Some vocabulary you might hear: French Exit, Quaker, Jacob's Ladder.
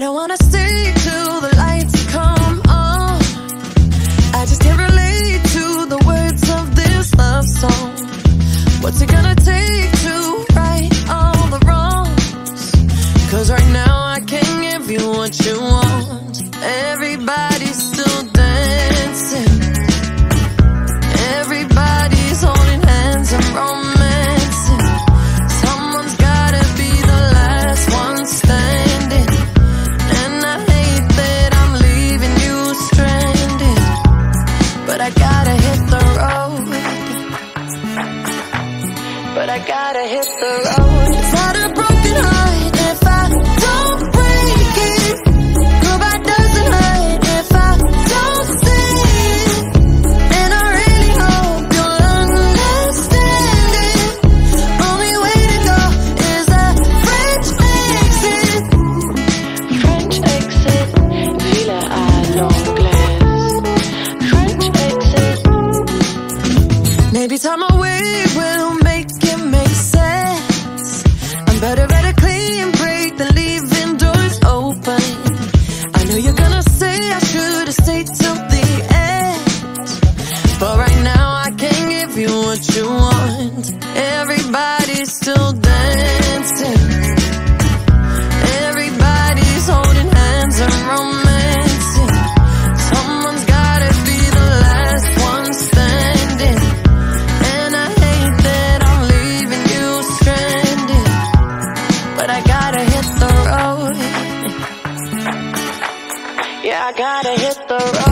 I don't wanna stay till the lights come on. I just can't relate to the words of this love song. What's it gonna take to right all the wrongs? Cause right now I can't give you what you want. Everybody's still dancing, everybody's holding hands and romancing. Someone's gotta be the last one standing, and I hate that I'm leaving you stranded, but I gotta hit the road, but I gotta hit the road. It's not a broken heart if I don't break it. Goodbye doesn't hurt if I don't stay. And I really hope you'll understand it. Only way to go is that French exit. French exit, villa à l'anglaise. French exit. Maybe time away will make it make sense. I'm better at a clean break than leaving doors open. I know you're gonna say I should've stayed till the end, but right now I can't give you what you want. Everybody's still dancing, everybody's holding hands and romancing. Someone's gotta be the last one standing, and I hate that I'm leaving you stranded, but I gotta hit the road. Yeah, I gotta hit the road.